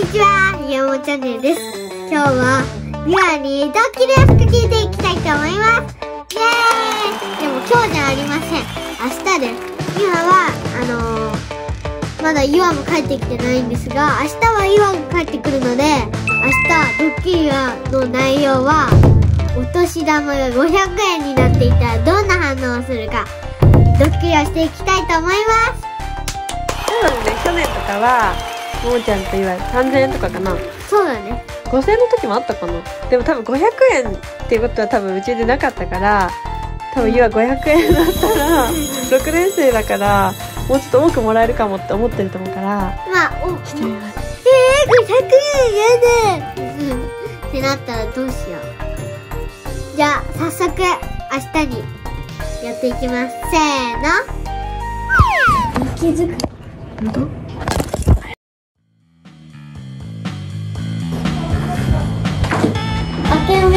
にちは、みやもチャンネルです。今日はみやにドッキリを仕掛けていきたいと思います。イエーイ。でも今日じゃありません、明日です。今はまだイワンも帰ってきてないんですが、明日はイワンが帰ってくるので、明日ドッキリの内容はお年玉が500円になっていたらどんな反応をするか、ドッキリをしていきたいと思います。そうなんだね、去年とかはももちゃんといわゆる3000円とかかな。そうだね、5000円の時もあったかな。でも多分500円っていうことは多分うちでなかったから、多分いわ500円だったら6年生だからもうちょっと多くもらえるかもって思ってると思うから、まあ多くしてみます。500円やだ、うん、ってなったらどうしよう。じゃあ早速明日にやっていきます。せーの、気づく本当？開け目。よく帰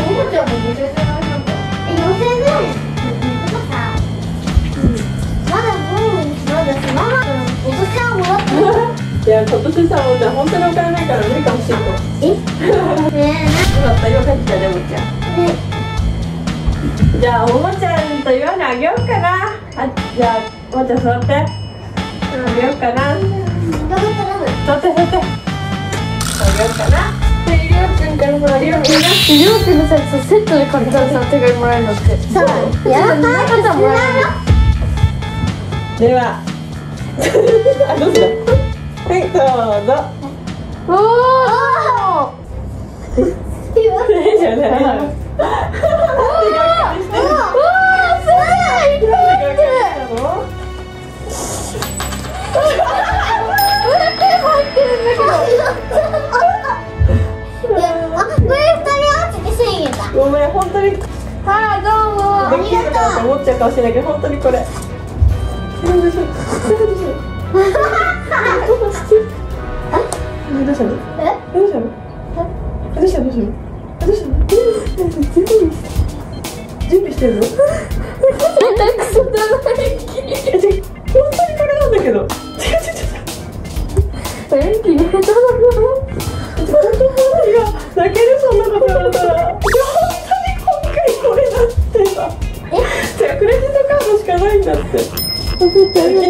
ももちゃんも無事じゃない？4000円ぐらい。まだ5分、まだママのお年玉もらってる。いや、今年さ、もうじゃ本当にお金ないから無理かもしれない。えねえ、よかった、よかった、でもちゃん。ねじゃあ、おもちゃんと岩にあげようかな。じゃあ、おもちゃん座って。あげようかな。座って、座って。あげようかな。りょうくんのさ、セットで買ったらさ、手紙もらえるのって。そうだね、やらない方はもらえる。ではあ、どうぞ。はい、どうぞ。おーいいわね、じゃねごめん、本当に。ああ、どうも。ありがとう。思っちゃうかもしれないけど、本当にこれ。よいしょ。え、どうしたの？え、どうしたの？え、どうしたの？どうしたの？どうしたの？準備してるの？くそだな、一気に。本当にこれなんだけど。元気に下手だな。泣ける、そんなこと言われたら。ないんだって。昨日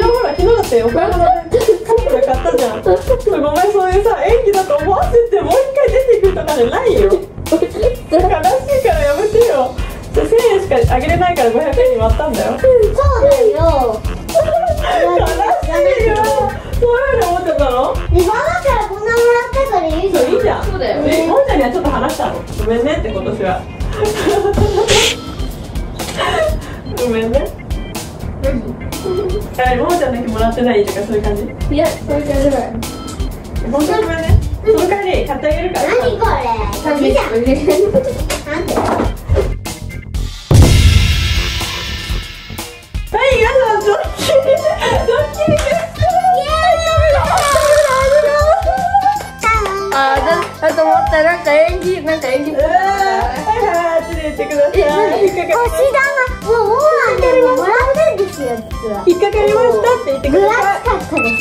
ほら、昨日だってお買い物で買ったじゃん。ごめん、そういうさ演技だと思わせてもう一回出てくるとかじゃないよ。悲しいからやめてよ。1000円しかあげれないから500円に割ったんだよ。そうだよ。悲しいよ。そういうふうに思ってたの？今だからこんなもらったからいいじゃん。いいじゃん。そうだよ。もんちゃんにはちょっと話したの。ごめんねって今年は。ごめんね。ももちゃんだけもらってないとかそういう感じ？いや、そういう感じじゃない。本当にごめんね。その代わり買ってあげるから。何これ？感じじゃん。なんで？はい、皆さんドッキリ、ドッキリです。あと思ったらなんか演技。はいはい、あっちで言ってください。お年玉もうもらって。引っ掛かりましたって言ってください。分厚かったです。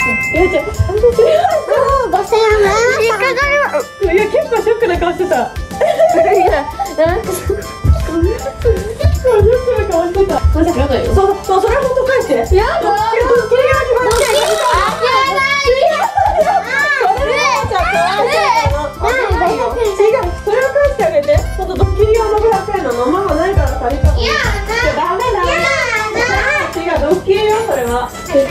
いや、結構ショックな顔してた。そう、それは本当返して。やだ。それは返してあげて。ちょっとドッキリ用の500円のままないから借りた。いや、ダメだ。ドッキリよ、それは。それは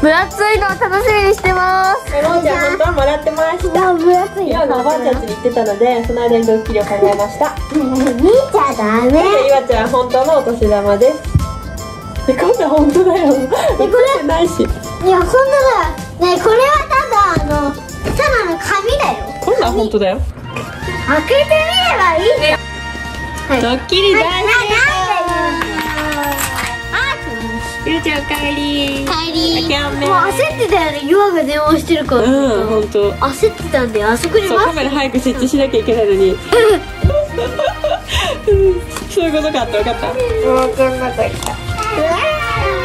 分厚いの楽しみにしてます。ももちゃん、本当はもらってました。分厚い。今のおばあちゃん家に行ってたので、その間にドッキリを考えました。見ちゃダメ。いわちゃん、本当のお年玉です。え、こんな本当だよ。これないし。いや、こんなだ。ね、これはただただの紙だよ。こんな本当だよ。開けてみればいいじゃん。ドッキリ大成功。ゆうちゃんおかえり。もう焦ってたよね。弱が電話してるから。うん、本当。焦ってたんで、あそこに。カメラ早く設置しなきゃいけないのに。そういうことかって分かった。分かった。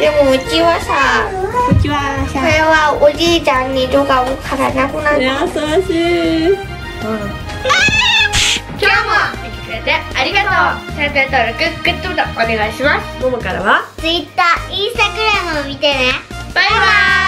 でもうちはさ、これはおじいちゃんにドアを借らなくなった。優しい。今日も。ありがとう。チャンネル登録、グッドボタンお願いします。ももからは Twitter、Instagram を見てね。バイバーイ。